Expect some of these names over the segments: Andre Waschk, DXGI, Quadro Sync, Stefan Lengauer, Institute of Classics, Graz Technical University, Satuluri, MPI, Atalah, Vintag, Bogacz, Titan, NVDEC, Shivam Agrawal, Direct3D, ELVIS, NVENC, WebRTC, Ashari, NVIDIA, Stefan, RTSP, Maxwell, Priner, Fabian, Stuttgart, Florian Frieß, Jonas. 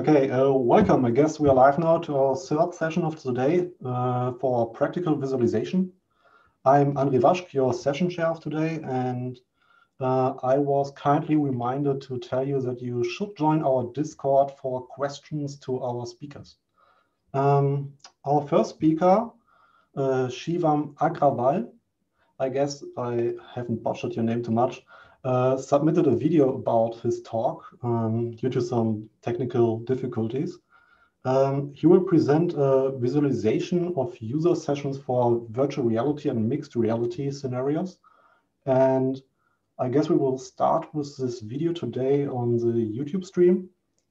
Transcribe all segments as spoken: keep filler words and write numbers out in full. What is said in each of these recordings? Okay, uh, welcome. I guess we are live now to our third session of today uh, for practical visualization. I'm Andre Waschk, your session chair of today, and uh, I was kindly reminded to tell you that you should join our Discord for questions to our speakers. Um, our first speaker, uh, Shivam Agrawal, I guess I haven't butchered your name too much, Uh, submitted a video about his talk um, due to some technical difficulties. Um, he will present a visualization of user sessions for virtual reality and mixed reality scenarios. And I guess we will start with this video today on the YouTube stream,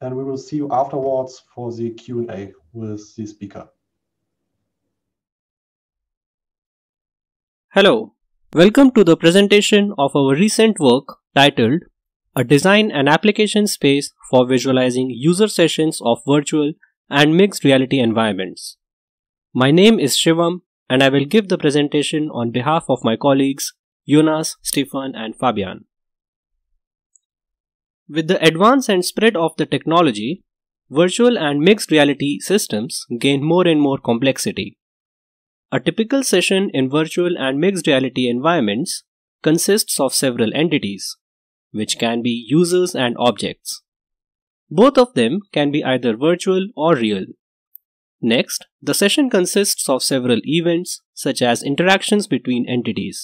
and we will see you afterwards for the Q and A with the speaker. Hello. Welcome to the presentation of our recent work titled A Design and Application Space for Visualizing User Sessions of Virtual and Mixed Reality Environments. My name is Shivam and I will give the presentation on behalf of my colleagues Jonas, Stefan and Fabian. With the advance and spread of the technology, virtual and mixed reality systems gain more and more complexity. A typical session in virtual and mixed reality environments consists of several entities, which can be users and objects. Both of them can be either virtual or real. Next, the session consists of several events, such as interactions between entities.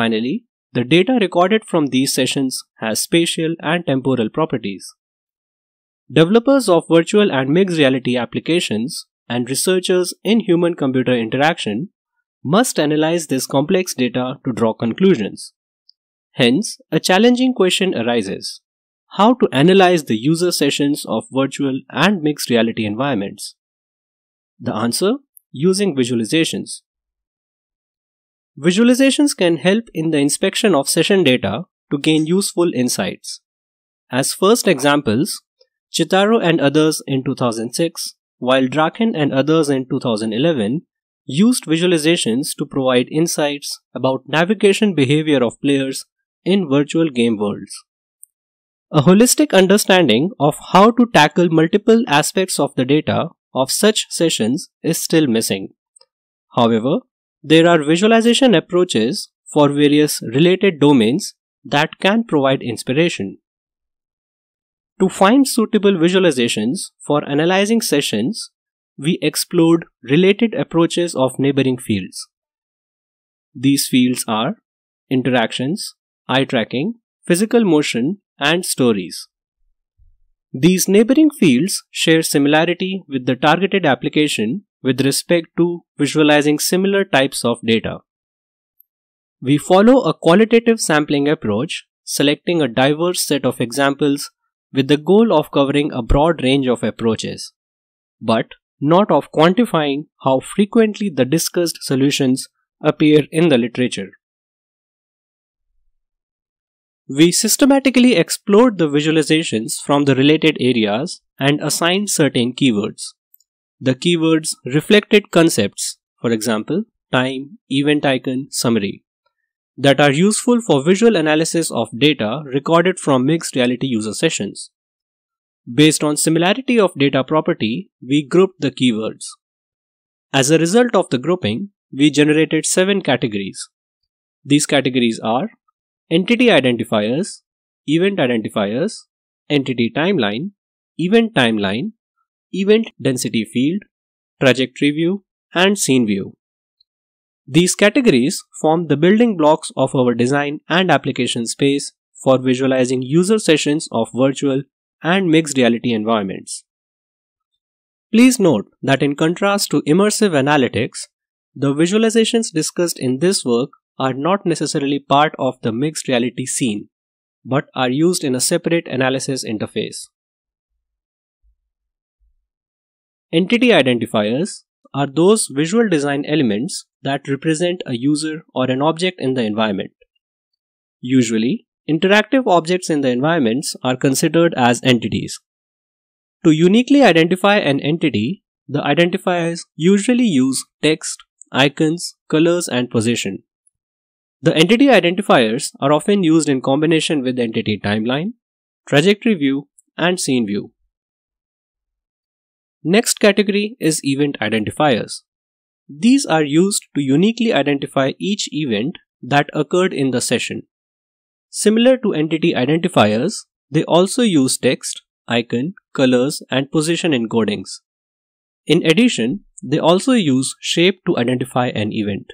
Finally, the data recorded from these sessions has spatial and temporal properties. Developers of virtual and mixed reality applications and researchers in human-computer interaction must analyze this complex data to draw conclusions. Hence, a challenging question arises: how to analyze the user sessions of virtual and mixed reality environments? The answer: using visualizations. Visualizations can help in the inspection of session data to gain useful insights. As first examples, Chittaro and others in two thousand six, while Drachen and others in two thousand eleven used visualizations to provide insights about navigation behavior of players in virtual game worlds. A holistic understanding of how to tackle multiple aspects of the data of such sessions is still missing. However, there are visualization approaches for various related domains that can provide inspiration. To find suitable visualizations for analyzing sessions, we explored related approaches of neighboring fields. These fields are interactions, eye tracking, physical motion, and stories. These neighboring fields share similarity with the targeted application with respect to visualizing similar types of data. We follow a qualitative sampling approach, selecting a diverse set of examples with the goal of covering a broad range of approaches, but not of quantifying how frequently the discussed solutions appear in the literature. We systematically explored the visualizations from the related areas and assigned certain keywords. The keywords reflected concepts, for example, time, event icon, summary, that are useful for visual analysis of data recorded from mixed reality user sessions. Based on similarity of data property, we grouped the keywords. As a result of the grouping, we generated seven categories. These categories are entity identifiers, event identifiers, entity timeline, event timeline, event density field, trajectory view, and scene view. These categories form the building blocks of our design and application space for visualizing user sessions of virtual and mixed reality environments. Please note that in contrast to immersive analytics, the visualizations discussed in this work are not necessarily part of the mixed reality scene, but are used in a separate analysis interface. Entity identifiers are those visual design elements that represent a user or an object in the environment. Usually, interactive objects in the environments are considered as entities. To uniquely identify an entity, the identifiers usually use text, icons, colors, and position. The entity identifiers are often used in combination with entity timeline, trajectory view, and scene view. Next category is event identifiers. These are used to uniquely identify each event that occurred in the session. Similar to entity identifiers, they also use text, icon, colors, and position encodings. In addition, they also use shape to identify an event.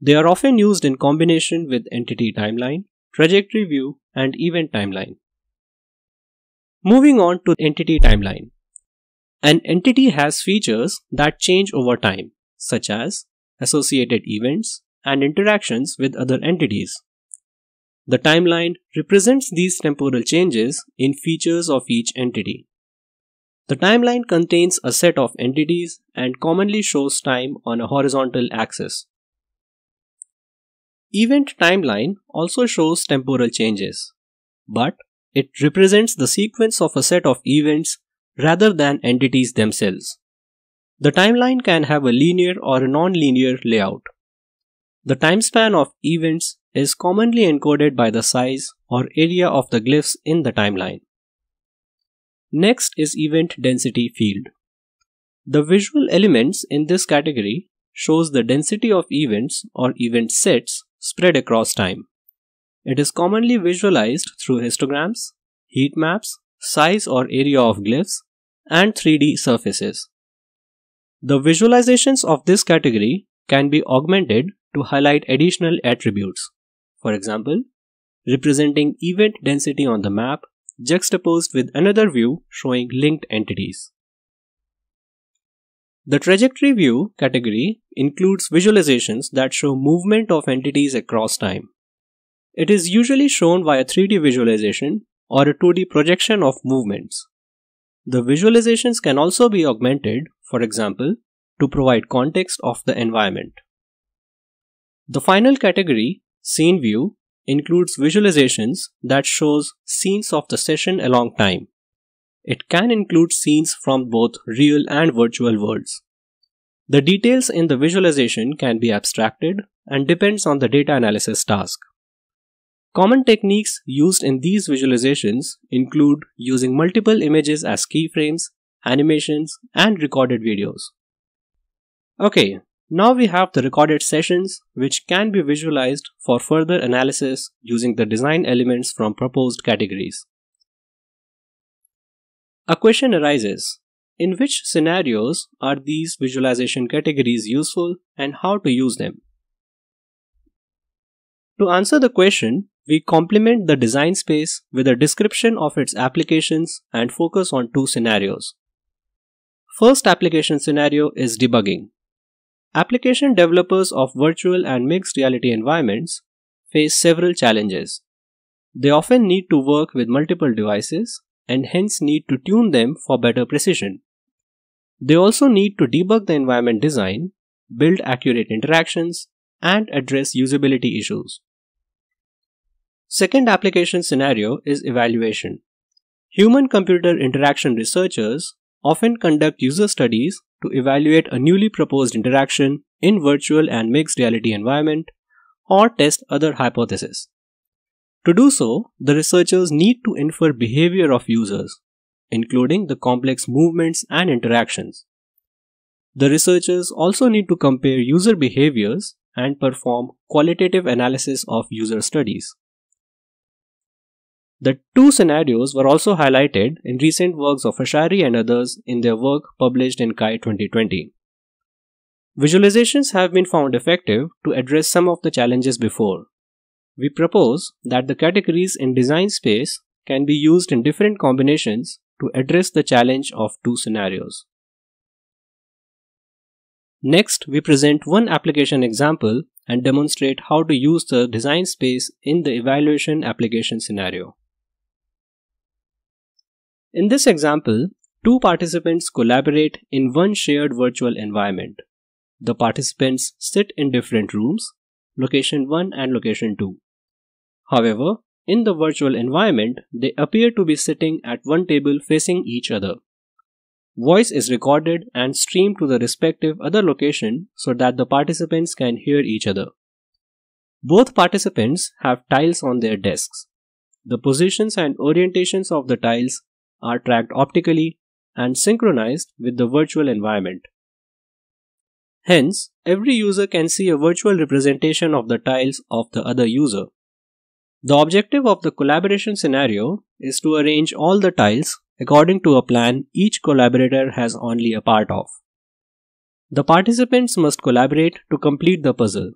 They are often used in combination with entity timeline, trajectory view, and event timeline. Moving on to entity timeline. An entity has features that change over time, such as associated events and interactions with other entities. The timeline represents these temporal changes in features of each entity. The timeline contains a set of entities and commonly shows time on a horizontal axis. Event timeline also shows temporal changes, but it represents the sequence of a set of events rather than entities themselves. The timeline can have a linear or a non-linear layout. The timespan of events is commonly encoded by the size or area of the glyphs in the timeline. Next is event density field. The visual elements in this category shows the density of events or event sets spread across time. It is commonly visualized through histograms, heat maps, size or area of glyphs, and three D surfaces. The visualizations of this category can be augmented to highlight additional attributes. For example, representing event density on the map juxtaposed with another view showing linked entities. The trajectory view category includes visualizations that show movement of entities across time. It is usually shown via three D visualization or a two D projection of movements. The visualizations can also be augmented, for example, to provide context of the environment. The final category, scene view, includes visualizations that shows scenes of the session along time. It can include scenes from both real and virtual worlds. The details in the visualization can be abstracted and depends on the data analysis task. Common techniques used in these visualizations include using multiple images as keyframes, animations, and recorded videos. Okay, now we have the recorded sessions which can be visualized for further analysis using the design elements from proposed categories. A question arises, in which scenarios are these visualization categories useful and how to use them? To answer the question, we complement the design space with a description of its applications and focus on two scenarios. First application scenario is debugging. Application developers of virtual and mixed reality environments face several challenges. They often need to work with multiple devices and hence need to tune them for better precision. They also need to debug the environment design, build accurate interactions, and address usability issues. Second application scenario is evaluation. Human-computer interaction researchers often conduct user studies to evaluate a newly proposed interaction in virtual and mixed reality environment or test other hypotheses. To do so, the researchers need to infer behavior of users, including the complex movements and interactions. The researchers also need to compare user behaviors and perform qualitative analysis of user studies. The two scenarios were also highlighted in recent works of Ashari and others in their work published in K A I twenty twenty. Visualizations have been found effective to address some of the challenges before. We propose that the categories in design space can be used in different combinations to address the challenge of two scenarios. Next, we present one application example and demonstrate how to use the design space in the evaluation application scenario. In this example, two participants collaborate in one shared virtual environment. The participants sit in different rooms, location one and location two. However, in the virtual environment, they appear to be sitting at one table facing each other. Voice is recorded and streamed to the respective other location so that the participants can hear each other. Both participants have tiles on their desks. The positions and orientations of the tiles are tracked optically and synchronized with the virtual environment. Hence, every user can see a virtual representation of the tiles of the other user. The objective of the collaboration scenario is to arrange all the tiles according to a plan each collaborator has only a part of. The participants must collaborate to complete the puzzle.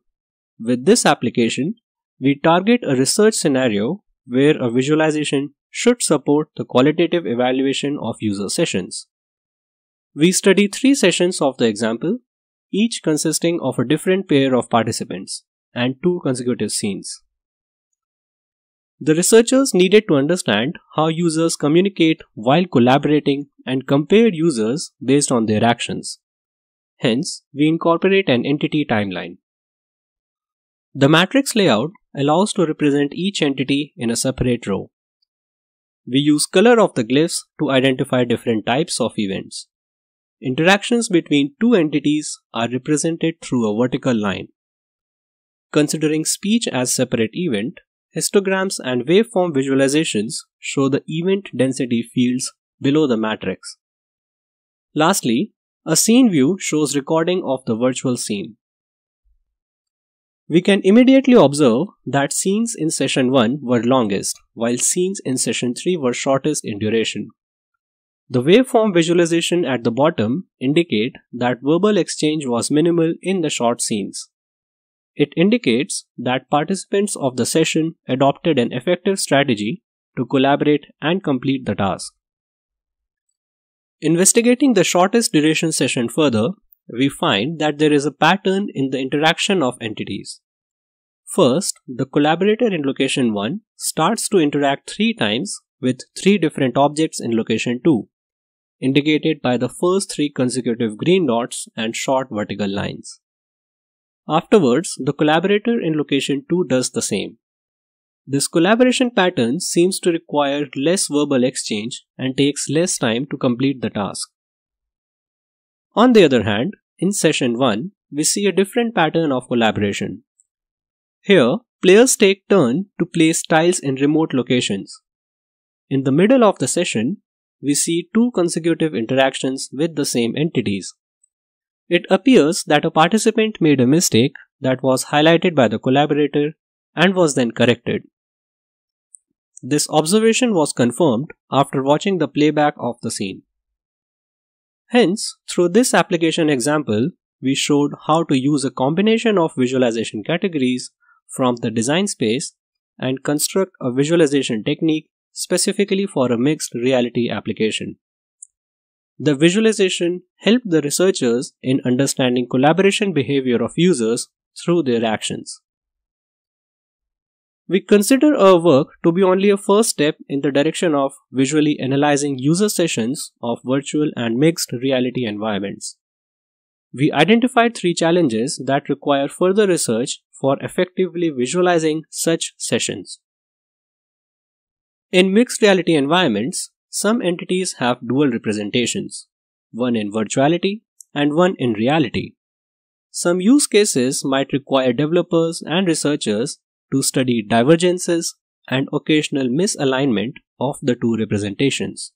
With this application, we target a research scenario where a visualization should support the qualitative evaluation of user sessions. We study three sessions of the example, each consisting of a different pair of participants and two consecutive scenes. The researchers needed to understand how users communicate while collaborating and compare users based on their actions. Hence, we incorporate an entity timeline. The matrix layout allows to represent each entity in a separate row. We use color of the glyphs to identify different types of events. Interactions between two entities are represented through a vertical line. Considering speech as separate event, histograms and waveform visualizations show the event density fields below the matrix. Lastly, a scene view shows recording of the virtual scene. We can immediately observe that scenes in session one were longest, while scenes in session three were shortest in duration. The waveform visualization at the bottom indicate that verbal exchange was minimal in the short scenes. It indicates that participants of the session adopted an effective strategy to collaborate and complete the task. Investigating the shortest duration session further, we find that there is a pattern in the interaction of entities. First, the collaborator in location one starts to interact three times with three different objects in location two, indicated by the first three consecutive green dots and short vertical lines. Afterwards, the collaborator in location two does the same. This collaboration pattern seems to require less verbal exchange and takes less time to complete the task. On the other hand, in session one, we see a different pattern of collaboration. Here, players take turn to place tiles in remote locations. In the middle of the session, we see two consecutive interactions with the same entities. It appears that a participant made a mistake that was highlighted by the collaborator and was then corrected. This observation was confirmed after watching the playback of the scene. Hence, through this application example, we showed how to use a combination of visualization categories from the design space and construct a visualization technique specifically for a mixed reality application. The visualization helped the researchers in understanding collaboration behavior of users through their actions. We consider our work to be only a first step in the direction of visually analyzing user sessions of virtual and mixed reality environments. We identified three challenges that require further research for effectively visualizing such sessions. In mixed reality environments, some entities have dual representations, one in virtuality and one in reality. Some use cases might require developers and researchers to study divergences and occasional misalignment of the two representations,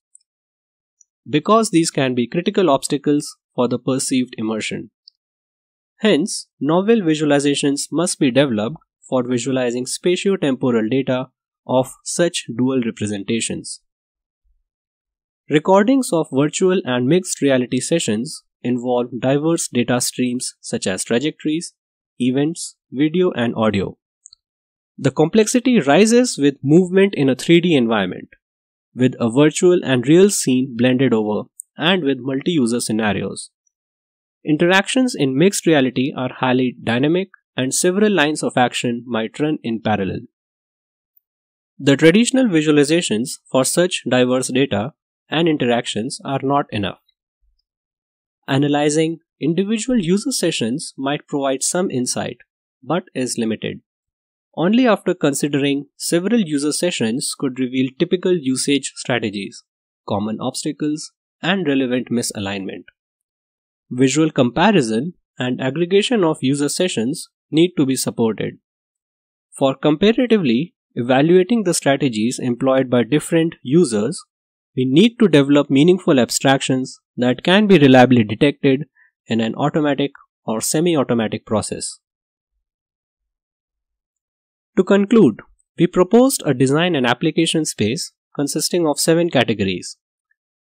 because these can be critical obstacles for the perceived immersion. Hence, novel visualizations must be developed for visualizing spatiotemporal data of such dual representations. Recordings of virtual and mixed reality sessions involve diverse data streams such as trajectories, events, video, and audio. The complexity rises with movement in a three D environment, with a virtual and real scene blended over, and with multi-user scenarios. Interactions in mixed reality are highly dynamic, and several lines of action might run in parallel. The traditional visualizations for such diverse data and interactions are not enough. Analyzing individual user sessions might provide some insight, but is limited. Only after considering several user sessions could reveal typical usage strategies, common obstacles, and relevant misalignment. Visual comparison and aggregation of user sessions need to be supported. For comparatively evaluating the strategies employed by different users, we need to develop meaningful abstractions that can be reliably detected in an automatic or semi-automatic process. To conclude, we proposed a design and application space consisting of seven categories.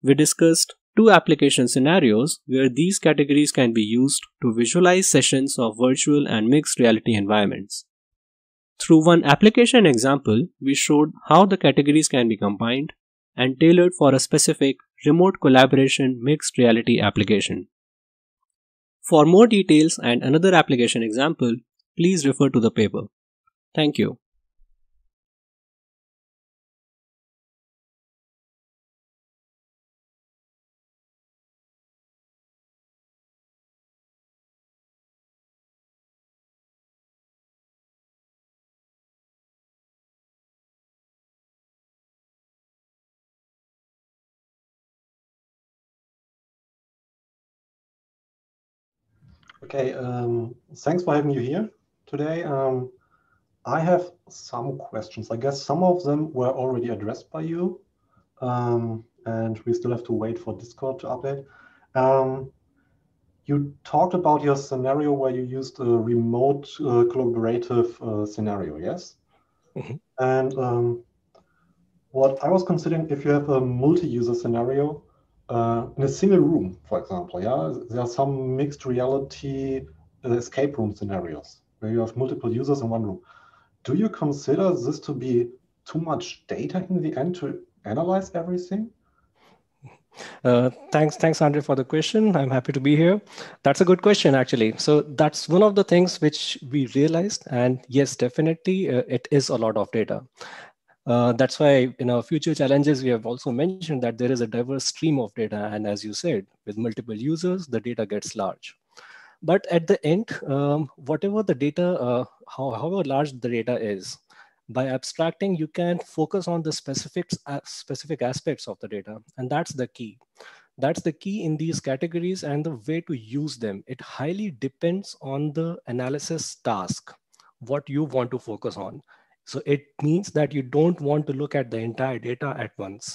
We discussed two application scenarios where these categories can be used to visualize sessions of virtual and mixed reality environments. Through one application example, we showed how the categories can be combined and tailored for a specific remote collaboration mixed reality application. For more details and another application example, please refer to the paper. Thank you. Okay, um, thanks for having you here today. Um, I have some questions. I guess some of them were already addressed by you, um, and we still have to wait for Discord to update. Um, you talked about your scenario where you used a remote uh, collaborative uh, scenario, yes? Mm-hmm. And um, what I was considering, if you have a multi-user scenario, Uh, in a single room, for example, yeah, there are some mixed reality uh, escape room scenarios where you have multiple users in one room. Do you consider this to be too much data in the end to analyze everything? Uh, thanks, thanks, Andre, for the question. I'm happy to be here. That's a good question, actually. So that's one of the things which we realized, and yes, definitely, uh, it is a lot of data. Uh, that's why in our future challenges, we have also mentioned that there is a diverse stream of data. And as you said, with multiple users, the data gets large. But at the end, um, whatever the data, uh, how, however large the data is, by abstracting, you can focus on the specific, uh, specific aspects of the data. And that's the key. That's the key in these categories and the way to use them. It highly depends on the analysis task, what you want to focus on. So it means that you don't want to look at the entire data at once.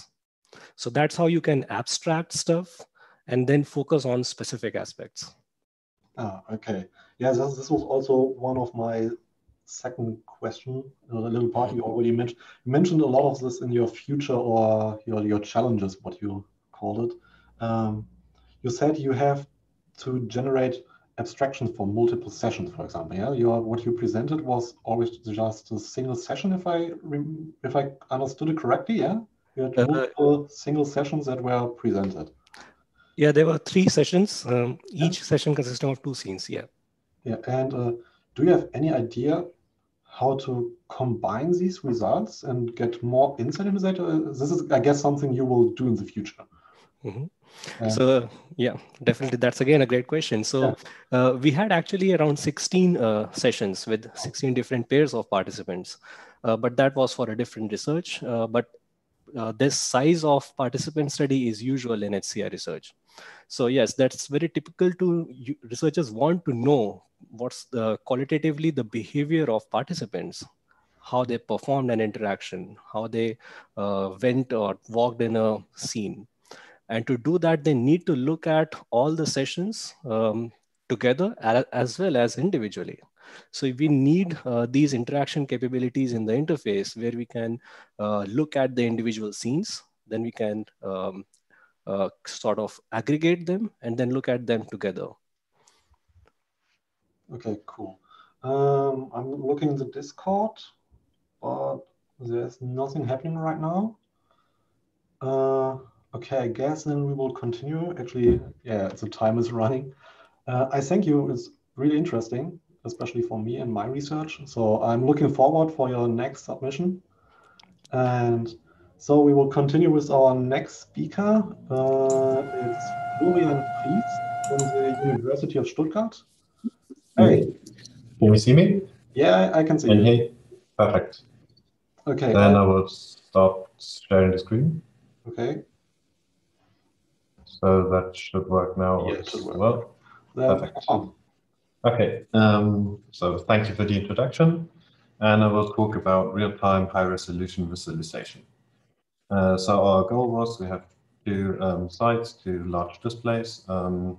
So that's how you can abstract stuff and then focus on specific aspects. Ah, okay. Yeah, this, this was also one of my second question, the little part you already mentioned. You mentioned a lot of this in your future or your, your challenges, what you called it. Um, you said you have to generate abstractions for multiple sessions, for example. Yeah, your what you presented was always just a single session, if I if I understood it correctly. Yeah, you had multiple uh, single sessions that were presented. Yeah, there were three sessions. Um, each yeah. session consisting of two scenes. Yeah. Yeah, and uh, do you have any idea how to combine these results and get more insight into that? This is, I guess, something you will do in the future. Mm-hmm. Yeah. So yeah, definitely. That's again a great question. So yeah. uh, we had actually around sixteen uh, sessions with sixteen different pairs of participants, uh, but that was for a different research. Uh, but uh, this size of participant study is usual in H C I research. So yes, that's very typical to researchers want to know what's the qualitatively the behavior of participants, how they performed an interaction, how they uh, went or walked in a scene. And to do that, they need to look at all the sessions um, together as well as individually. So we need uh, these interaction capabilities in the interface where we can uh, look at the individual scenes, then we can um, uh, sort of aggregate them and then look at them together. Okay, cool. Um, I'm looking at the Discord, but there's nothing happening right now. Uh, Okay, I guess then we will continue. Actually, yeah, the time is running. Uh, I thank you. It's really interesting, especially for me and my research. So I'm looking forward for your next submission. And so we will continue with our next speaker. Uh, it's Florian Frieß from the University of Stuttgart. Hey. Can you see me? Yeah, I can see and you. Hey, perfect. Okay. Then I will stop sharing the screen. Okay. So that should work now. Yeah, it should work. Well, perfect. Okay, um, so thank you for the introduction. And I will talk about real-time high-resolution visualization. Uh, so our goal was we have two um, sites, two large displays, um,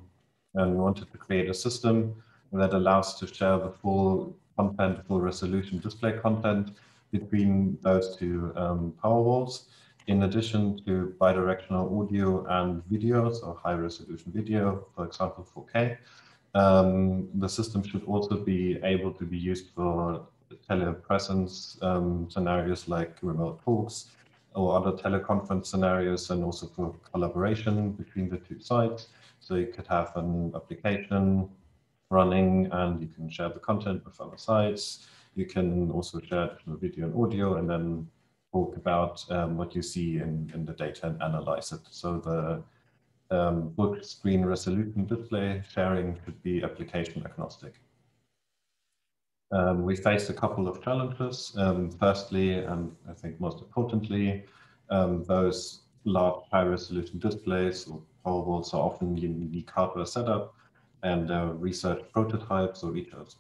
and we wanted to create a system that allows to share the full content, full resolution display content between those two um, power walls, in addition to bidirectional audio and video, so high resolution video, for example, four K. Um, the system should also be able to be used for telepresence um, scenarios like remote talks or other teleconference scenarios, and also for collaboration between the two sites. So you could have an application running and you can share the content with other sites. You can also share video and audio and then talk about um, what you see in, in the data and analyze it. So the um, full screen resolution display sharing could be application agnostic. Um, we faced a couple of challenges. Um, firstly, and I think most importantly, um, those large high resolution displays or power walls are often unique hardware setup and uh, research prototypes or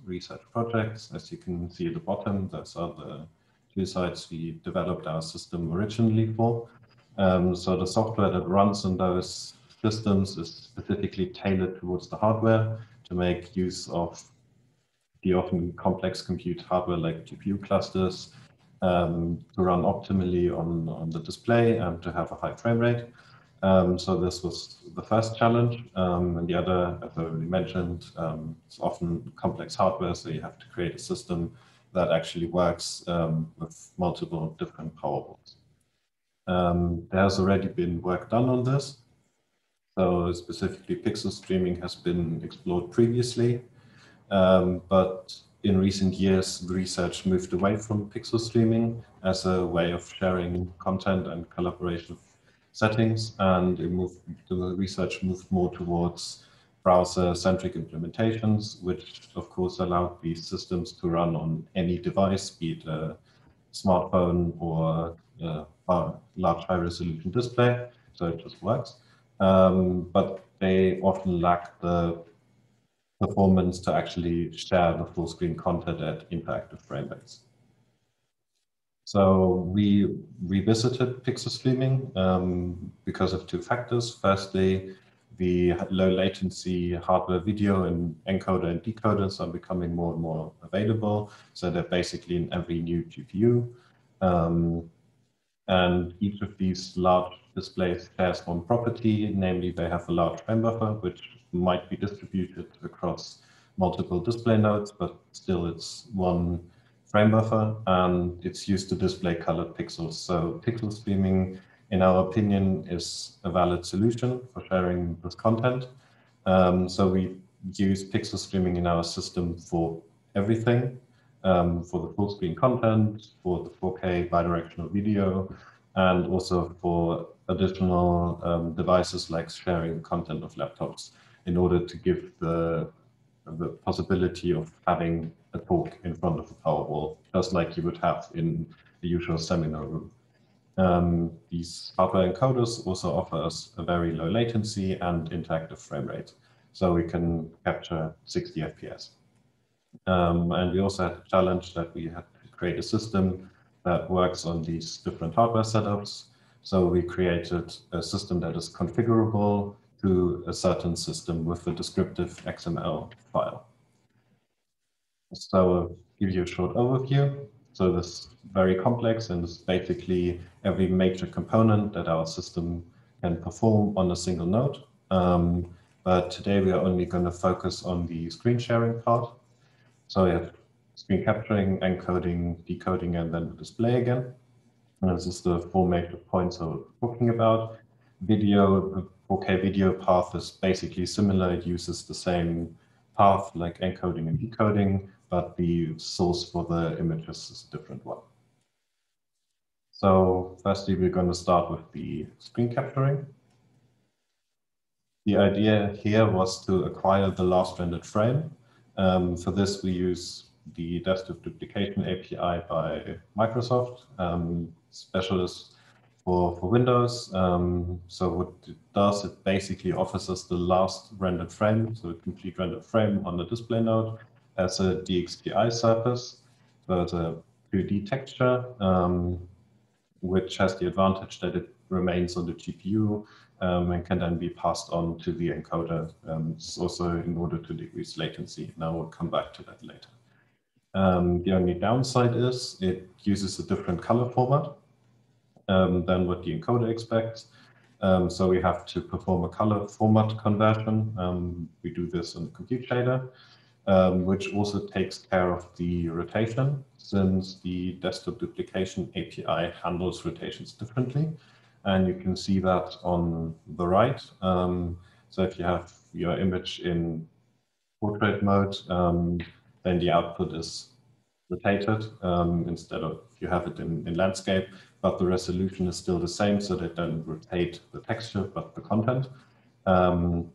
research projects. As you can see at the bottom, those are the two sites we developed our system originally for. Um, so the software that runs on those systems is specifically tailored towards the hardware to make use of the often complex compute hardware like G P U clusters um, to run optimally on, on the display and to have a high frame rate. Um, so this was the first challenge. Um, and the other, as I already mentioned, um, it's often complex hardware, so you have to create a system that actually works um, with multiple different power boards. Um, there has already been work done on this. So specifically pixel streaming has been explored previously. Um, but in recent years, research moved away from pixel streaming as a way of sharing content and collaboration settings, and it moved, the research moved more towards browser-centric implementations, which of course allowed these systems to run on any device, be it a smartphone or a large high-resolution display, so it just works. Um, but they often lack the performance to actually share the full screen content at interactive frame rates. So we revisited pixel streaming um, because of two factors. Firstly, the low latency hardware video and encoder and decoders are becoming more and more available. So they're basically in every new G P U. Um, and each of these large displays shares one property, namely they have a large frame buffer, which might be distributed across multiple display nodes, but still it's one frame buffer, and it's used to display colored pixels. So pixel streaming, in our opinion, is a valid solution for sharing this content. Um, so we use pixel streaming in our system for everything, um, for the full screen content, for the four K bidirectional video, and also for additional um, devices like sharing content of laptops, in order to give the, the possibility of having a talk in front of a power wall, just like you would have in the usual seminar room. Um, these hardware encoders also offer us a very low latency and interactive frame rate, so we can capture sixty F P S. Um, and we also had a challenge that we had to create a system that works on these different hardware setups. So we created a system that is configurable to a certain system with a descriptive X M L file. So I'll give you a short overview. So this is very complex, and it's basically every major component that our system can perform on a single node. Um, but today we are only going to focus on the screen sharing part. So we have screen capturing, encoding, decoding, and then display again. And this is the four major points I was talking about. Video, four K video path is basically similar. It uses the same path like encoding and decoding, but the source for the images is a different one. So firstly, we're going to start with the screen capturing. The idea here was to acquire the last rendered frame. Um, for this, we use the desktop duplication A P I by Microsoft, um, specialists for, for Windows. Um, so what it does, it basically offers us the last rendered frame, so a complete rendered frame on the display node as a D X G I surface, so it's a two D texture. Um, which has the advantage that it remains on the G P U um, and can then be passed on to the encoder. Um, this is also in order to decrease latency, and I will come back to that later. Um, the only downside is it uses a different color format um, than what the encoder expects. Um, so we have to perform a color format conversion. Um, we do this on the compute shader, um, which also takes care of the rotation, since the desktop duplication A P I handles rotations differently. And you can see that on the right. Um, so if you have your image in portrait mode, um, then the output is rotated um, instead of you have it in, in landscape, but the resolution is still the same, so they don't rotate the texture, but the content, um,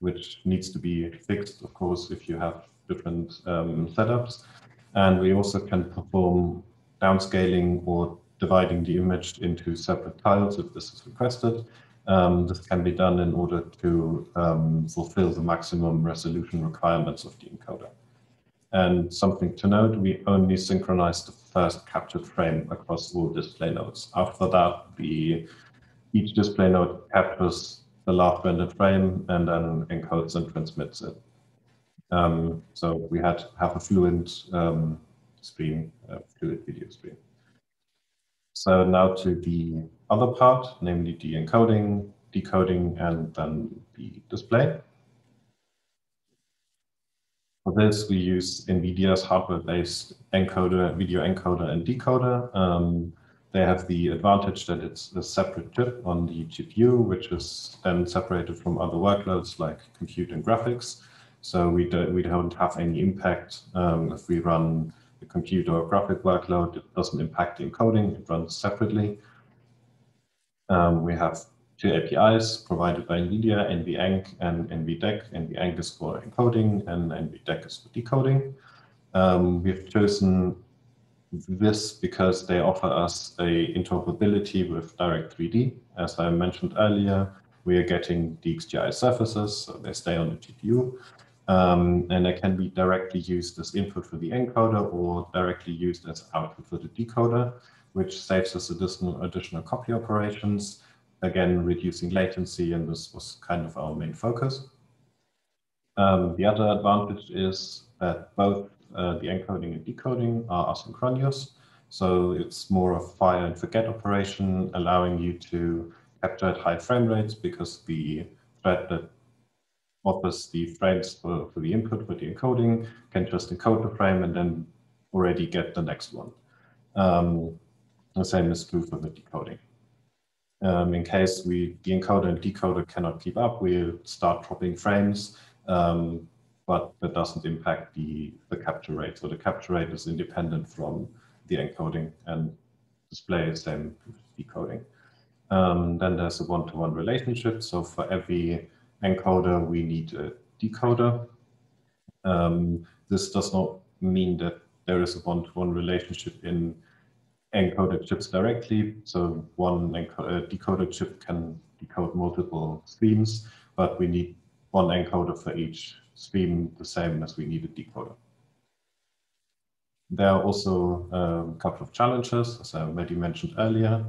which needs to be fixed, of course, if you have different um, setups. And we also can perform downscaling or dividing the image into separate tiles if this is requested. Um, this can be done in order to um, fulfill the maximum resolution requirements of the encoder. And something to note, we only synchronize the first captured frame across all display nodes. After that, the, each display node captures the last rendered frame and then encodes and transmits it. Um, so we had to have a fluent um, stream, a fluid video stream. So now to the other part, namely the encoding, decoding, and then the display. For this, we use NVIDIA's hardware-based encoder, video encoder, and decoder. Um, they have the advantage that it's a separate chip on the G P U, which is then separated from other workloads like compute and graphics. So we don't, we don't have any impact um, if we run a compute or a graphic workload. It doesn't impact the encoding. It runs separately. Um, we have two A P Is provided by NVIDIA, NVENC and NVDEC. NVENC is for encoding and NVDEC is for decoding. Um, we've chosen this because they offer us a interoperability with Direct three D. As I mentioned earlier, we are getting D X G I surfaces, so they stay on the G P U. Um, and they can be directly used as input for the encoder or directly used as output for the decoder, which saves us additional, additional copy operations. Again, reducing latency, and this was kind of our main focus. Um, the other advantage is that both uh, the encoding and decoding are asynchronous. So it's more of fire and forget operation, allowing you to capture at high frame rates because the thread that offers the frames for, for the input for the encoding can just encode the frame and then already get the next one. Um, the same is true for the decoding. Um, in case we, the encoder and decoder cannot keep up, we'll start dropping frames, um, but that doesn't impact the, the capture rate. So the capture rate is independent from the encoding and display is then decoding. Um, then there's a one-to-one relationship. So for every encoder, we need a decoder. Um, this does not mean that there is a one-to-one relationship in encoded chips directly, so one encoder, decoder chip can decode multiple streams, but we need one encoder for each stream, the same as we need a decoder. There are also um, a couple of challenges, as I already mentioned earlier.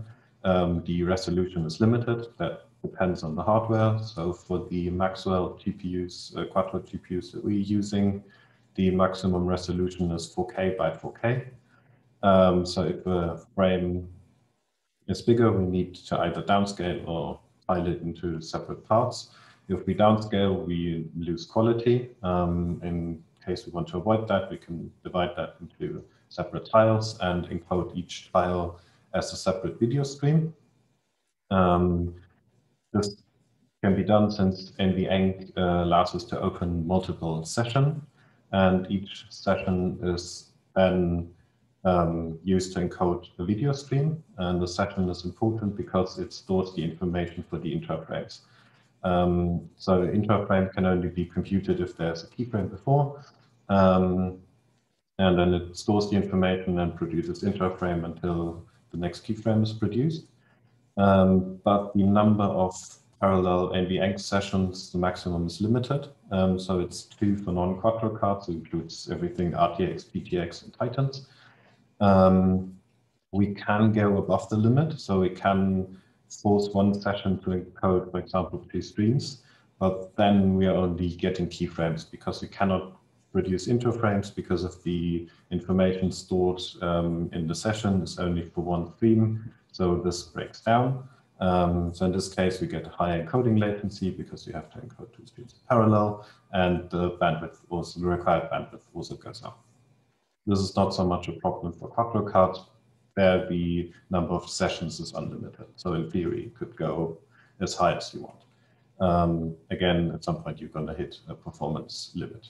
Um, the resolution is limited, that depends on the hardware. So for the Maxwell G P Us, uh, Quadro G P Us that we're using, the maximum resolution is four K by four K. Um, so if a frame is bigger, we need to either downscale or tile it into separate parts. If we downscale, we lose quality. Um, in case we want to avoid that, we can divide that into separate tiles and encode each tile as a separate video stream. Um, this can be done since NVENC uh, allows us to open multiple sessions, and each session is then Um, used to encode the video stream, and the session is important because it stores the information for the interframes. Um, so the interframe can only be computed if there's a keyframe before, um, and then it stores the information and produces interframe until the next keyframe is produced. Um, but the number of parallel NVENC sessions, the maximum is limited. Um, so it's two for non-Quadro cards, so includes everything R T X, G T X, and Titans. Um, we can go above the limit. So we can force one session to encode, for example, two streams, but then we are only getting keyframes because we cannot reduce interframes because of the information stored um, in the session is only for one stream. So this breaks down. Um, so in this case, we get higher encoding latency because you have to encode two streams in parallel, and the bandwidth also, the required bandwidth also goes up. This is not so much a problem for Quadro cards, where the number of sessions is unlimited. So in theory, you could go as high as you want. Um, again, at some point, you're going to hit a performance limit.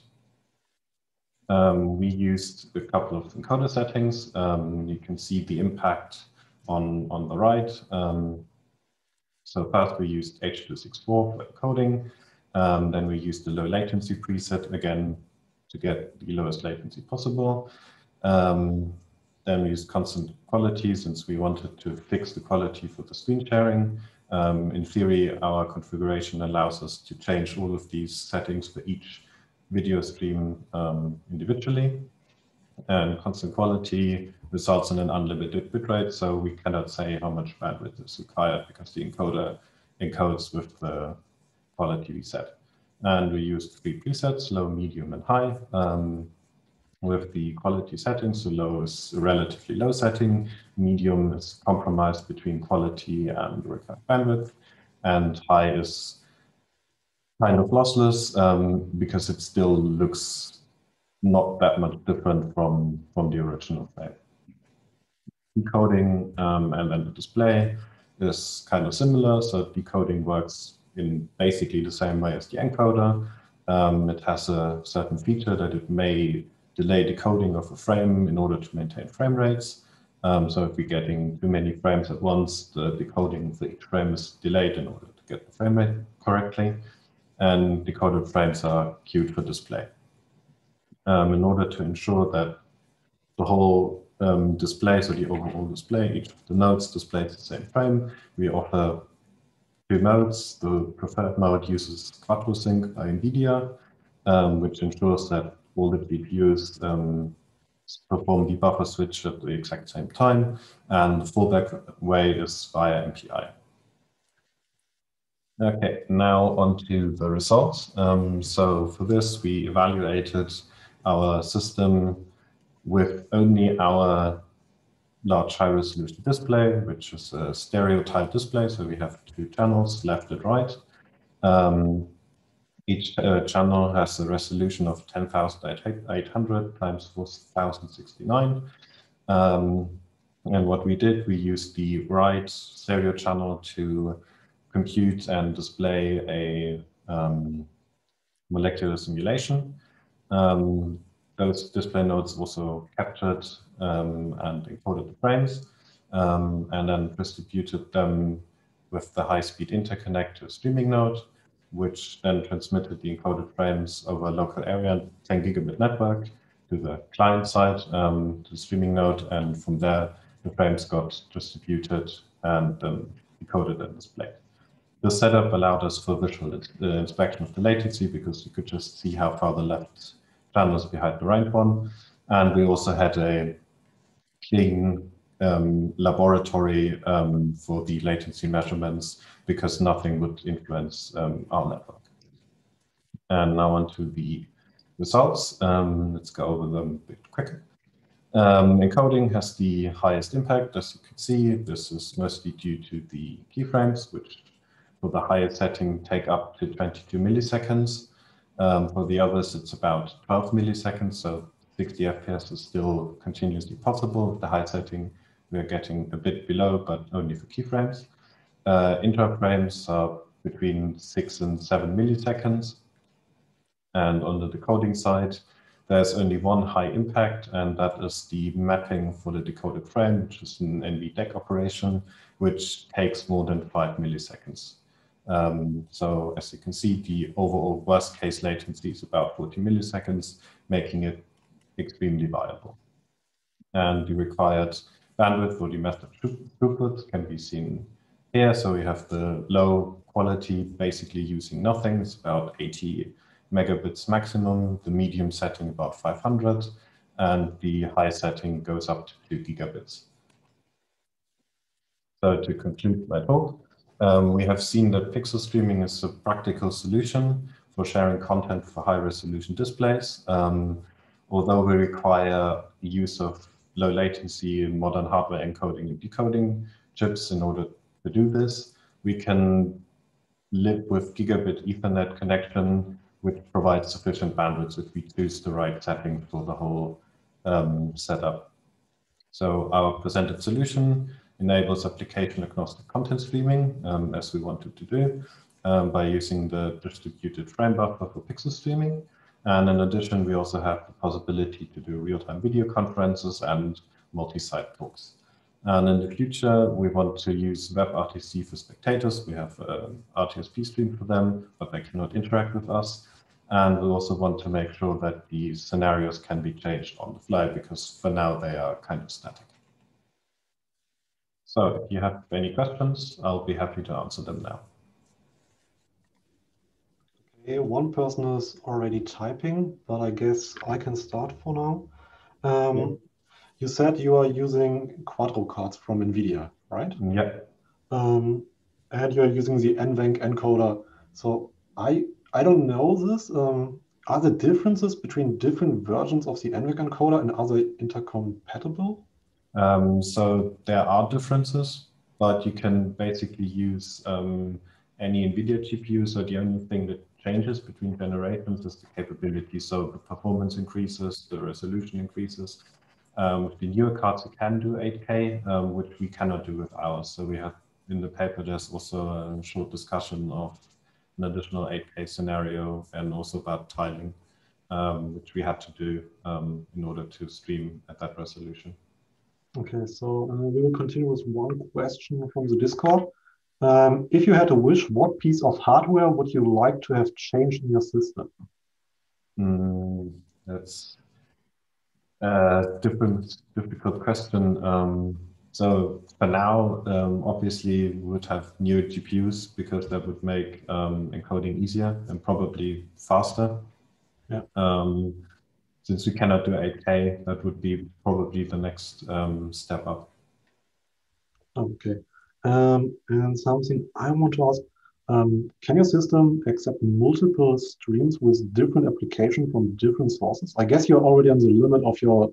Um, we used a couple of encoder settings. Um, you can see the impact on, on the right. Um, so first we used H two sixty-four for encoding. Um, then we used the low latency preset, again, to get the lowest latency possible. Um, then we used constant quality since we wanted to fix the quality for the screen sharing. Um, in theory, our configuration allows us to change all of these settings for each video stream um, individually, and constant quality results in an unlimited bitrate, so we cannot say how much bandwidth is required because the encoder encodes with the quality we set. And we used three presets, low, medium, and high, um, with the quality settings. So low is a relatively low setting, medium is compromised between quality and required bandwidth, and high is kind of lossless um, because it still looks not that much different from, from the original frame. Decoding um, and then the display is kind of similar. So decoding works in basically the same way as the encoder. Um, it has a certain feature that it may delay decoding of a frame in order to maintain frame rates. Um, so if we're getting too many frames at once, the decoding for each frame is delayed in order to get the frame rate correctly. And decoded frames are queued for display. Um, in order to ensure that the whole um, display, so the overall display, each of the nodes displays the same frame, we offer two modes. The preferred mode uses Quadro Sync by NVIDIA, um, which ensures that all the G P Us um, perform the buffer switch at the exact same time, and the fallback way is via M P I. Okay, now on to the results. Um, so for this, we evaluated our system with only our large high resolution display, which is a stereotype display. So we have two channels, left and right. Um, Each uh, channel has a resolution of ten thousand eight hundred times four thousand sixty-nine. Um, and what we did, we used the right stereo channel to compute and display a um, molecular simulation. Um, those display nodes also captured um, and encoded the frames um, and then distributed them with the high-speed interconnect to a streaming node, which then transmitted the encoded frames over a local area and ten gigabit network to the client side, um, to the streaming node, and from there the frames got distributed and um, encoded and displayed. This setup allowed us for visual uh, inspection of the latency because you could just see how far the left channel is behind the right one, and we also had a clean Um, laboratory um, for the latency measurements because nothing would influence um, our network. And now on to the results. Um, let's go over them a bit quicker. Um, encoding has the highest impact, as you can see. This is mostly due to the keyframes, which for the higher setting take up to twenty-two milliseconds. Um, for the others, it's about twelve milliseconds. So sixty F P S is still continuously possible. With the high setting, we're getting a bit below, but only for keyframes. Uh, interframes are between six and seven milliseconds. And on the decoding side, there's only one high impact, and that is the mapping for the decoded frame, which is an N V D E C operation, which takes more than five milliseconds. Um, so as you can see, the overall worst case latency is about forty milliseconds, making it extremely viable. And the required bandwidth for the method throughput can be seen here. So we have the low quality basically using nothing. It's about eighty megabits maximum, the medium setting about five hundred, and the high setting goes up to two gigabits. uh, to conclude my talk, um, we have seen that pixel streaming is a practical solution for sharing content for high-resolution displays, um, although we require use of low-latency modern hardware encoding and decoding chips in order to do this. We can live with gigabit Ethernet connection, which provides sufficient bandwidth if we choose the right setting for the whole um, setup. So our presented solution enables application-agnostic content streaming, um, as we wanted to do, um, by using the distributed frame buffer for pixel streaming. And in addition, we also have the possibility to do real-time video conferences and multi-site talks. And in the future, we want to use WebRTC for spectators. We have uh, R T S P stream for them, but they cannot interact with us. And we also want to make sure that the scenarios can be changed on the fly, because for now they are kind of static. So if you have any questions, I'll be happy to answer them now. Okay, one person is already typing, but I guess I can start for now. Um, yeah. You said you are using Quadro cards from NVIDIA, right? Yeah. Um, and you are using the N venc encoder. So I I don't know this. Um, are there differences between different versions of the N venc encoder, and are they intercompatible? Um, so there are differences, but you can basically use um, any NVIDIA G P U. So the only thing that changes between generations is the capability. So the performance increases, the resolution increases. Um, with the newer cards, we can do eight K, um, which we cannot do with ours. So we have in the paper, there's also a short discussion of an additional eight K scenario and also about tiling, um, which we had to do um, in order to stream at that resolution. Okay, so uh, we will continue with one question from the Discord. Um, if you had a wish, what piece of hardware would you like to have changed in your system? Mm, that's Uh, different, difficult question. Um, so for now, um, obviously we would have newer G P Us, because that would make um, encoding easier and probably faster. Yeah. Um, since we cannot do eight K, that would be probably the next um, step up. Okay. Um, and something I want to ask, um, can your system accept multiple streams with different application from different sources? I guess you're already on the limit of your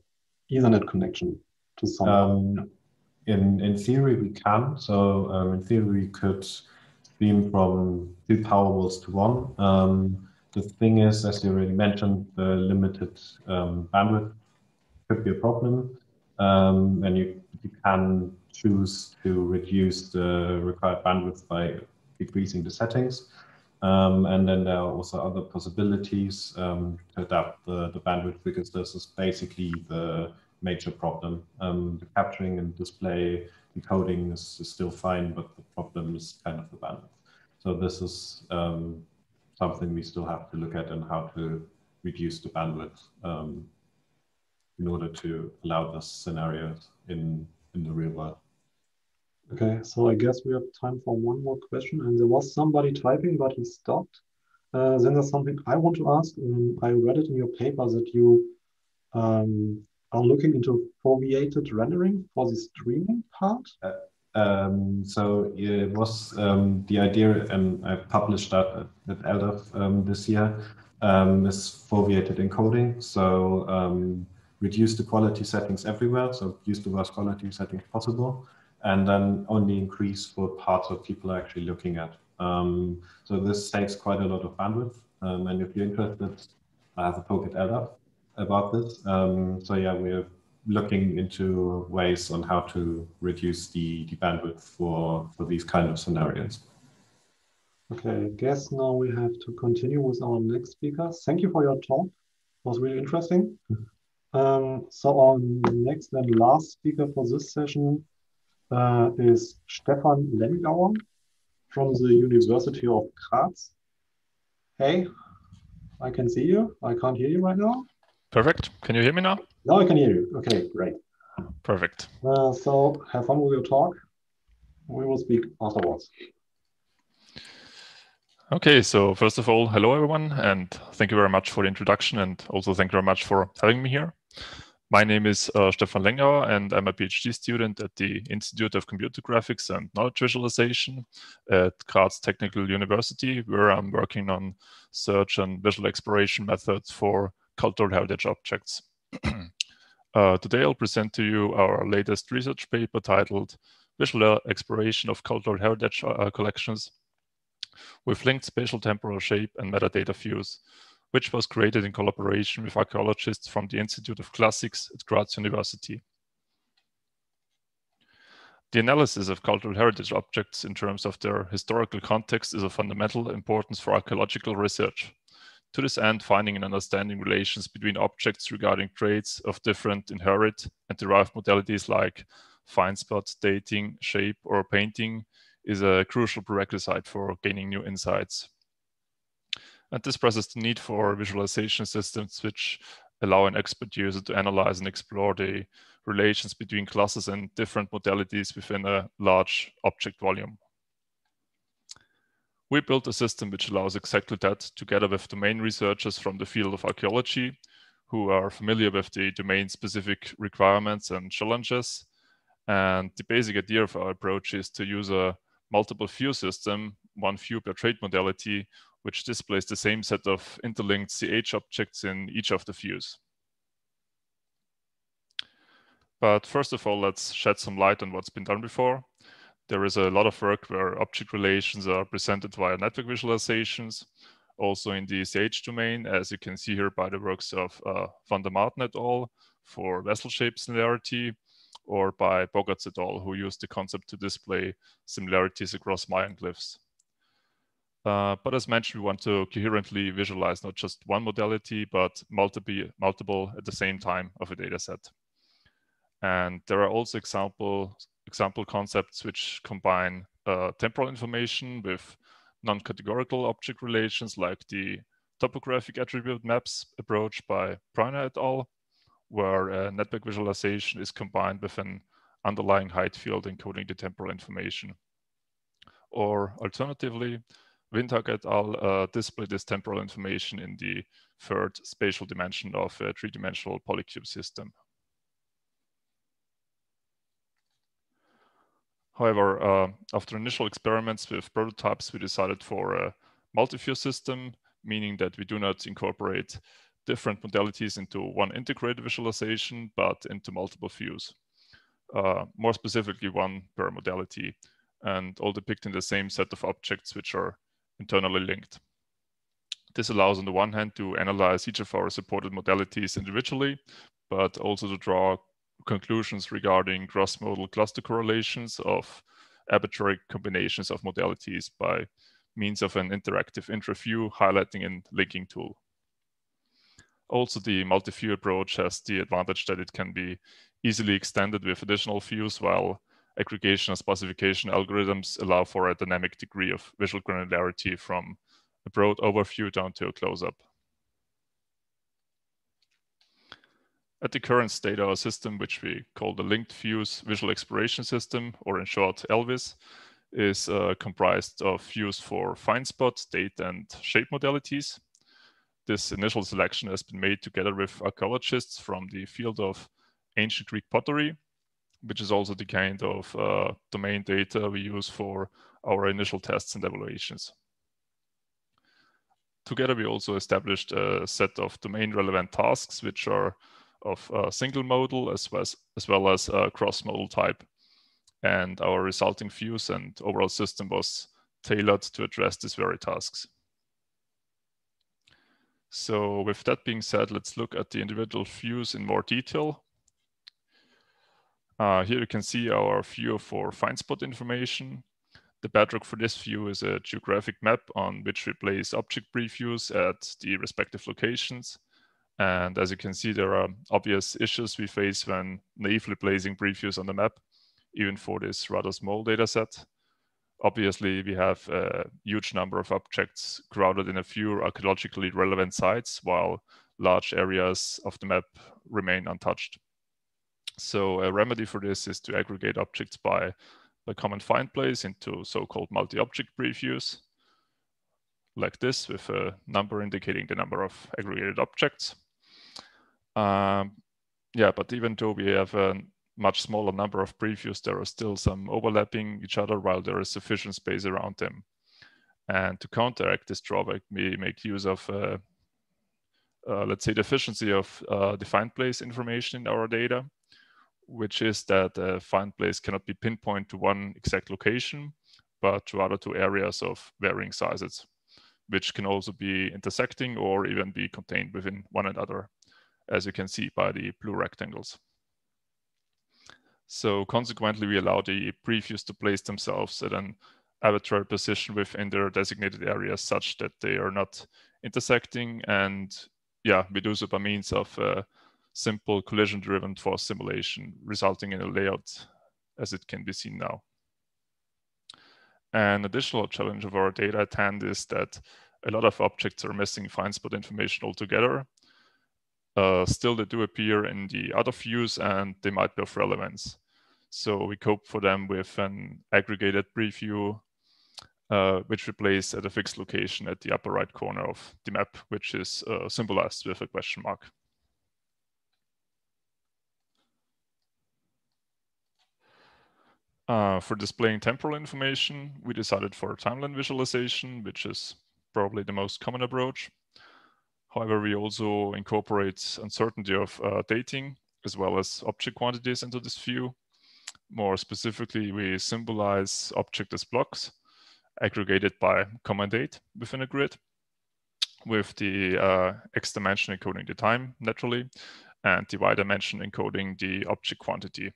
Ethernet connection to some. Um, in, in theory, we can. So um, in theory, we could stream from two Powerwalls to one. Um, the thing is, as you already mentioned, the limited um, bandwidth could be a problem. Um, and you, you can choose to reduce the required bandwidth by decreasing the settings. Um, and then there are also other possibilities um, to adapt the, the bandwidth, because this is basically the major problem. Um, the capturing and display decoding is, is still fine, but the problem is kind of the bandwidth. So this is um, something we still have to look at, and how to reduce the bandwidth um, in order to allow this scenario in, in the real world. Okay, so I guess we have time for one more question, and there was somebody typing, but he stopped. Uh, then there's something I want to ask. Um, I read it in your paper that you um, are looking into foveated rendering for the streaming part. Uh, um, so it was um, the idea, and I published that at E L D A F um, this year, um, is foveated encoding. So um, reduce the quality settings everywhere, so use the worst quality settings possible, and then only increase for parts that people are actually looking at. Um, so this saves quite a lot of bandwidth. Um, and if you're interested, I have a talk at E L D A F about this. Um, so yeah, we're looking into ways on how to reduce the, the bandwidth for, for these kind of scenarios. Okay, I guess now we have to continue with our next speaker. Thank you for your talk. It was really interesting. Um, so our next and last speaker for this session Uh, is Stefan Lengauer from the University of Graz. Hey, I can see you. I can't hear you right now. Perfect. Can you hear me now? Now I can hear you. Okay, great. Perfect. Uh, so have fun with your talk. We will speak afterwards. Okay, so first of all, hello everyone, and thank you very much for the introduction, and also thank you very much for having me here. My name is uh, Stefan Lengauer, and I'm a PhD student at the Institute of Computer Graphics and Knowledge Visualization at Graz Technical University, where I'm working on search and visual exploration methods for cultural heritage objects. uh, today, I'll present to you our latest research paper titled Visual Exploration of Cultural Heritage uh, Collections with Linked Spatial Temporal Shape and Metadata Views, which was created in collaboration with archaeologists from the Institute of Classics at Graz University. The analysis of cultural heritage objects in terms of their historical context is of fundamental importance for archaeological research. To this end, finding and understanding relations between objects regarding traits of different inherit and derived modalities like find spots, dating, shape, or painting is a crucial prerequisite for gaining new insights. And this presses the need for visualization systems which allow an expert user to analyze and explore the relations between classes and different modalities within a large object volume. We built a system which allows exactly that, together with domain researchers from the field of archaeology, who are familiar with the domain-specific requirements and challenges. And the basic idea of our approach is to use a multiple view system, one view per trait modality, which displays the same set of interlinked C H objects in each of the views. But first of all, let's shed some light on what's been done before. There is a lot of work where object relations are presented via network visualizations, also in the C H domain, as you can see here by the works of uh, Van der Marten et al. For vessel shape similarity, or by Bogacz et al., who used the concept to display similarities across Mayan glyphs. Uh, but as mentioned, we want to coherently visualize not just one modality, but multiple, multiple at the same time of a data set. And there are also example, example concepts which combine uh, temporal information with non-categorical object relations, like the topographic attribute maps approach by Priner et al., where a network visualization is combined with an underlying height field encoding the temporal information. Or alternatively, Vintag et al. Uh, display this temporal information in the third spatial dimension of a three-dimensional polycube system. However, uh, after initial experiments with prototypes, we decided for a multi-view system, meaning that we do not incorporate different modalities into one integrated visualization, but into multiple views. Uh, more specifically, one per modality, and all depicting the same set of objects which are internally linked. This allows, on the one hand, to analyze each of our supported modalities individually, but also to draw conclusions regarding cross-modal cluster correlations of arbitrary combinations of modalities by means of an interactive intra-view highlighting and linking tool. Also, the multi-view approach has the advantage that it can be easily extended with additional views, while aggregation and specification algorithms allow for a dynamic degree of visual granularity from a broad overview down to a close-up. At the current state, our system, which we call the Linked Views Visual Exploration System, or in short, ELVIS, is uh, comprised of views for find spot, date, and shape modalities. This initial selection has been made together with archaeologists from the field of ancient Greek pottery, which is also the kind of uh, domain data we use for our initial tests and evaluations. Together, we also established a set of domain-relevant tasks, which are of uh, single modal as well as, as, well as uh, cross-modal type. And our resulting views and overall system was tailored to address these very tasks. So with that being said, let's look at the individual views in more detail. Uh, here you can see our view for find spot information. The bedrock for this view is a geographic map on which we place object previews at the respective locations. And as you can see, there are obvious issues we face when naively placing previews on the map, even for this rather small data set. Obviously, we have a huge number of objects crowded in a few archaeologically relevant sites, while large areas of the map remain untouched. So a remedy for this is to aggregate objects by, by common find place into so-called multi-object previews, like this, with a number indicating the number of aggregated objects. Um, yeah, but even though we have a much smaller number of previews, there are still some overlapping each other while there is sufficient space around them. And to counteract this drawback, we make use of, uh, uh, let's say, deficiency of uh, the find place information in our data, which is that uh, find place cannot be pinpointed to one exact location, but rather to areas of varying sizes, which can also be intersecting or even be contained within one another, as you can see by the blue rectangles. So consequently, we allow the previews to place themselves at an arbitrary position within their designated areas such that they are not intersecting. And yeah, we do so by means of a simple collision-driven force simulation, resulting in a layout as it can be seen now. An additional challenge of our data at hand is that a lot of objects are missing find spot information altogether. Uh, still, they do appear in the other views and they might be of relevance. So we cope for them with an aggregated preview, uh, which we place at a fixed location at the upper right corner of the map, which is uh, symbolized with a question mark. Uh, for displaying temporal information, we decided for timeline visualization, which is probably the most common approach. However, we also incorporate uncertainty of uh, dating as well as object quantities into this view. More specifically, we symbolize object as blocks aggregated by common date within a grid, with the uh, X dimension encoding the time naturally, and the Y dimension encoding the object quantity.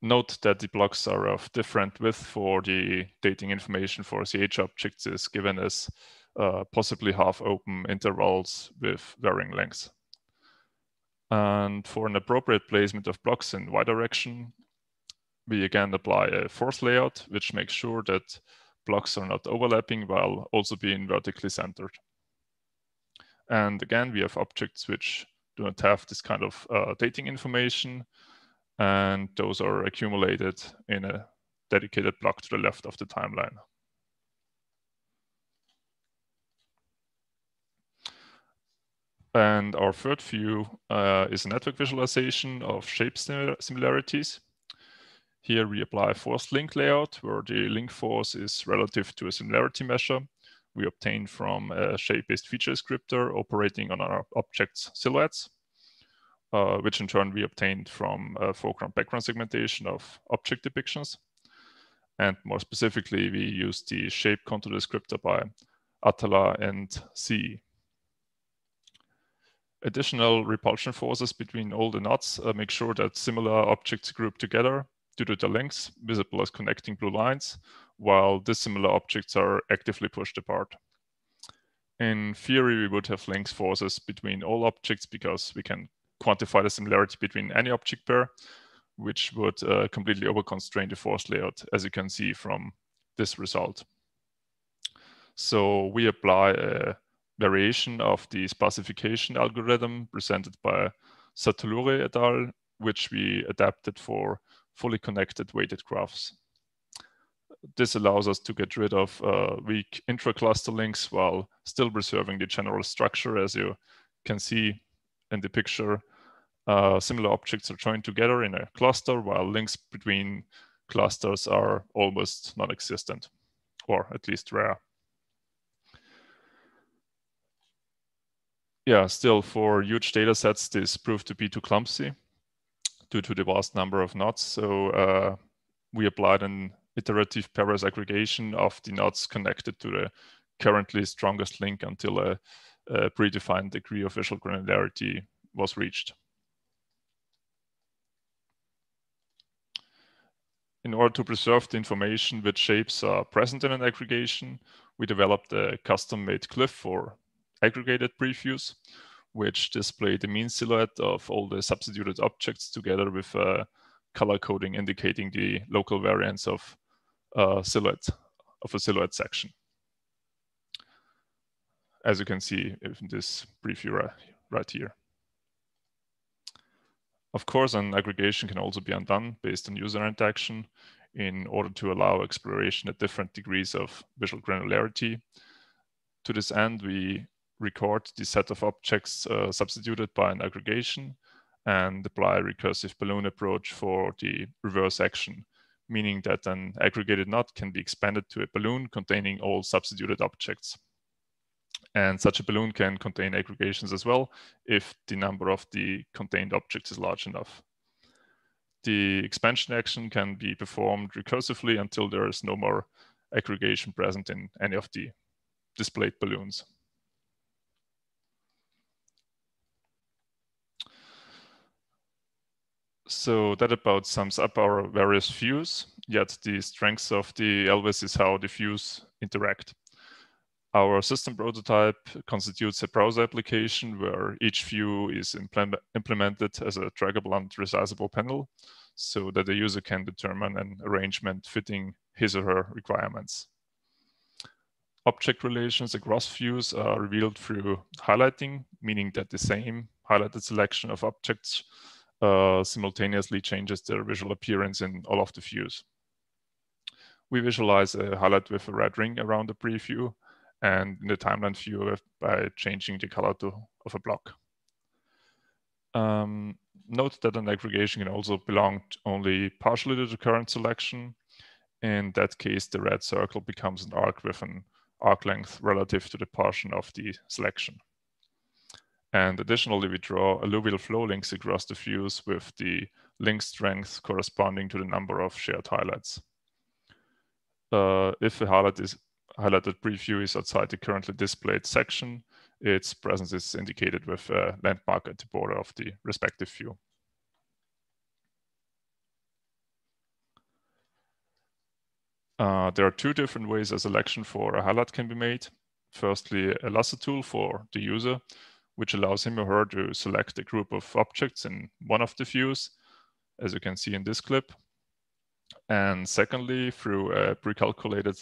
Note that the blocks are of different width for the dating information for C H objects is given as uh, possibly half open intervals with varying lengths. And for an appropriate placement of blocks in Y direction, we again apply a force layout, which makes sure that blocks are not overlapping while also being vertically centered. And again, we have objects which do not have this kind of uh, dating information, and those are accumulated in a dedicated block to the left of the timeline. And our third view uh, is a network visualization of shape similarities. Here we apply a force link layout where the link force is relative to a similarity measure we obtain from a shape-based feature descriptor operating on our object's silhouettes. Uh, which in turn we obtained from uh, foreground background segmentation of object depictions. And more specifically, we used the shape contour descriptor by Atalah and C. Additional repulsion forces between all the knots uh, make sure that similar objects group together due to their lengths, visible as connecting blue lines, while dissimilar objects are actively pushed apart. In theory, we would have links forces between all objects because we can quantify the similarity between any object pair, which would uh, completely overconstrain the force layout, as you can see from this result. So we apply a variation of the spacification algorithm presented by Satuluri et al., which we adapted for fully connected weighted graphs. This allows us to get rid of uh, weak intra-cluster links while still preserving the general structure, as you can see in the picture. Uh, similar objects are joined together in a cluster, while links between clusters are almost non-existent, or at least rare. Yeah, still for huge data sets, this proved to be too clumsy due to the vast number of nodes. So uh, we applied an iterative pairwise aggregation of the nodes connected to the currently strongest link until a, a predefined degree of visual granularity was reached. In order to preserve the information which shapes are present in an aggregation, we developed a custom-made glyph for aggregated previews, which display the mean silhouette of all the substituted objects together with uh, color coding indicating the local variance of uh, silhouette of a silhouette section, as you can see in this preview right here. Of course, an aggregation can also be undone based on user interaction in order to allow exploration at different degrees of visual granularity. To this end, we record the set of objects uh, substituted by an aggregation and apply a recursive balloon approach for the reverse action, meaning that an aggregated knot can be expanded to a balloon containing all substituted objects. And such a balloon can contain aggregations as well if the number of the contained objects is large enough. The expansion action can be performed recursively until there is no more aggregation present in any of the displayed balloons. So that about sums up our various views, yet the strengths of the ELVIS is how the views interact. Our system prototype constitutes a browser application where each view is implement implemented as a draggable and resizable panel so that the user can determine an arrangement fitting his or her requirements. Object relations across views are revealed through highlighting, meaning that the same highlighted selection of objects uh, simultaneously changes their visual appearance in all of the views. We visualize a highlight with a red ring around the preview, and in the timeline view by changing the color to, of a block. Um, note that an aggregation can also belong only partially to the current selection. In that case, the red circle becomes an arc with an arc length relative to the portion of the selection. And additionally, we draw alluvial flow links across the views with the link strength corresponding to the number of shared highlights. Uh, if a highlight is highlighted preview is outside the currently displayed section, its presence is indicated with a landmark at the border of the respective view. Uh, there are two different ways a selection for a highlight can be made. Firstly, a lasso tool for the user, which allows him or her to select a group of objects in one of the views, as you can see in this clip. And secondly, through a pre-calculated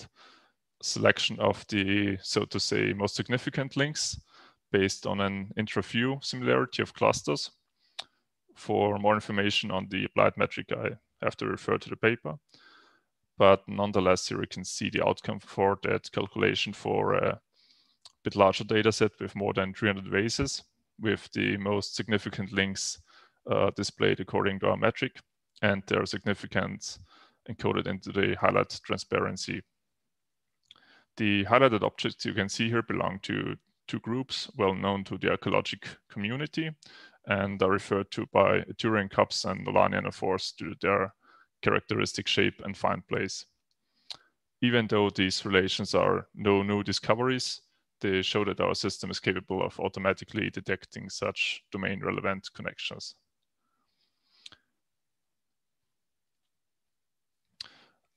selection of the, so to say, most significant links based on an intra-view similarity of clusters. For more information on the applied metric, I have to refer to the paper. But nonetheless, here we can see the outcome for that calculation for a bit larger data set with more than three hundred bases, with the most significant links uh, displayed according to our metric and their significance encoded into the highlight transparency. The highlighted objects you can see here belong to two groups well known to the archaeologic community and are referred to by Arthurian cups and Nolanian amphores due to their characteristic shape and find place. Even though these relations are no new discoveries, they show that our system is capable of automatically detecting such domain-relevant connections.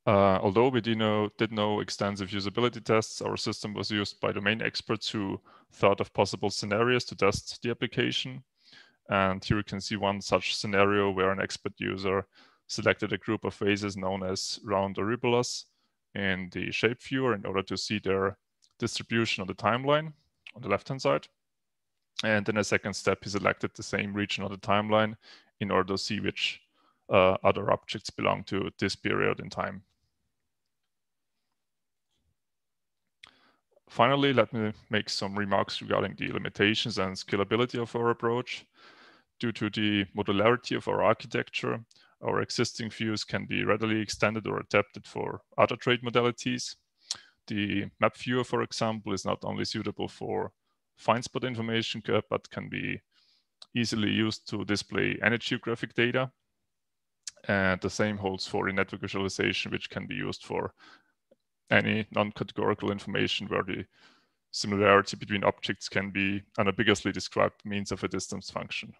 Uh, although we did no, did no extensive usability tests, our system was used by domain experts who thought of possible scenarios to test the application. And here you can see one such scenario where an expert user selected a group of faces known as round auribulas in the shape viewer in order to see their distribution on the timeline on the left-hand side. And in a second step, he selected the same region on the timeline in order to see which uh, other objects belong to this period in time. Finally, let me make some remarks regarding the limitations and scalability of our approach. Due to the modularity of our architecture, our existing views can be readily extended or adapted for other trade modalities. The map viewer, for example, is not only suitable for find spot information, but can be easily used to display any geographic data. And the same holds for the network visualization, which can be used for any non-categorical information where the similarity between objects can be unambiguously described means of a distance function.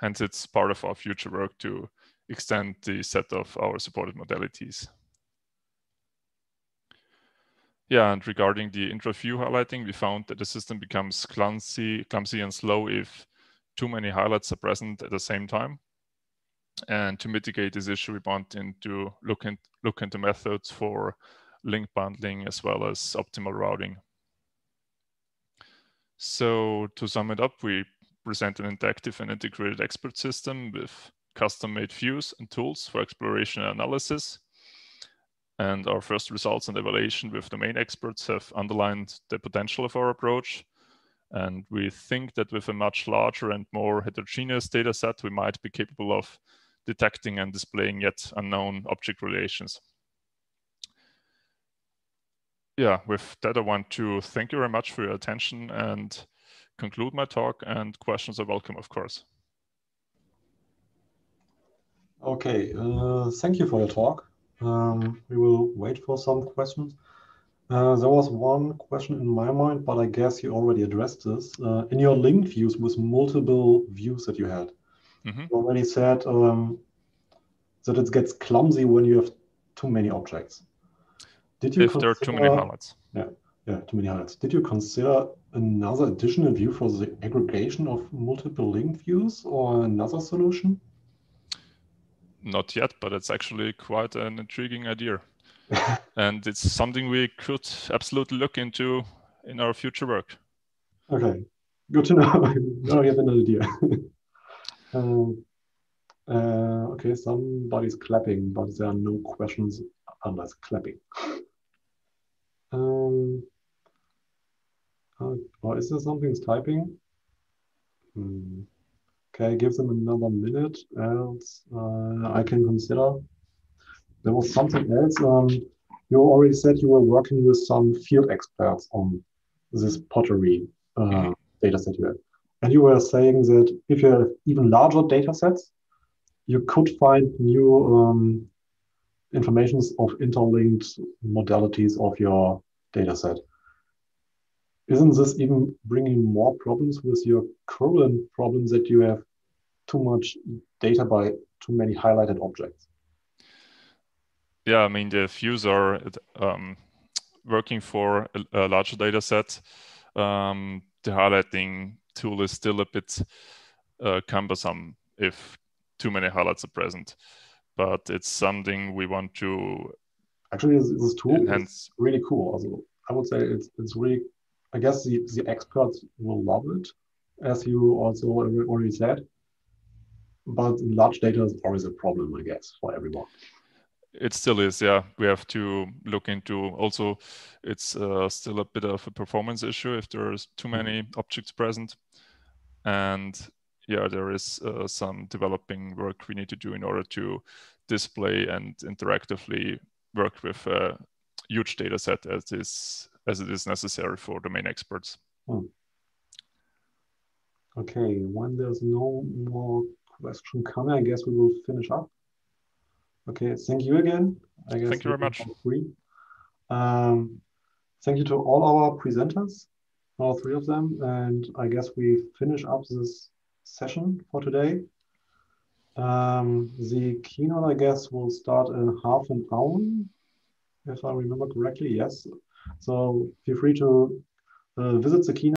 Hence, it's part of our future work to extend the set of our supported modalities. Yeah, and regarding the intra-view highlighting, we found that the system becomes clumsy, clumsy and slow if too many highlights are present at the same time. And to mitigate this issue, we want to look, in, look into methods for link bundling as well as optimal routing. So to sum it up, we present an interactive and integrated expert system with custom-made views and tools for exploration and analysis. And our first results and evaluation with domain experts have underlined the potential of our approach And we think that with a much larger and more heterogeneous data set, we might be capable of detecting and displaying yet unknown object relations. Yeah, with that, I want to thank you very much for your attention and conclude my talk, and questions are welcome, of course. Okay, uh, thank you for your talk. Um, we will wait for some questions. Uh, there was one question in my mind, but I guess you already addressed this. Uh, in your linked views with multiple views that you had, mm-hmm. you already said um, that it gets clumsy when you have too many objects. Did you if consider, there are too many highlights. Yeah, yeah, too many highlights. Did you consider another additional view for the aggregation of multiple linked views or another solution? Not yet, but it's actually quite an intriguing idea. And it's something we could absolutely look into in our future work. Okay, good to know. Now you have an idea. um, uh, okay, somebody's clapping, but there are no questions unless clapping. Um, uh, or is there something's typing? Hmm. Okay, give them another minute, else uh, I can consider. There was something else. Um, you already said you were working with some field experts on this pottery uh, mm-hmm. data set you had. And you were saying that if you have even larger data sets, you could find new um, informations of interlinked modalities of your data set. Isn't this even bringing more problems with your current problem that you have too much data by too many highlighted objects? Yeah, I mean, the views are um, working for a, a larger data set. Um, the highlighting tool is still a bit uh, cumbersome if too many highlights are present. But it's something we want to actually. This tool enhance. Is really cool. Also, I would say it's it's really. I guess the, the experts will love it, as you also already said. But large data is always a problem, I guess, for everyone. It still is, yeah. We have to look into also, it's uh, still a bit of a performance issue if there's too many objects present. And yeah, there is uh, some developing work we need to do in order to display and interactively work with a huge data set as, is, as it is necessary for domain experts. Hmm. Okay, when there's no more question coming, I guess we will finish up. Okay, thank you again. I guess thank you very much. Um, thank you to all our presenters, all three of them. And I guess we finish up this session for today. Um, the keynote, I guess, will start in half an hour, if I remember correctly, yes. So feel free to uh, visit the keynote.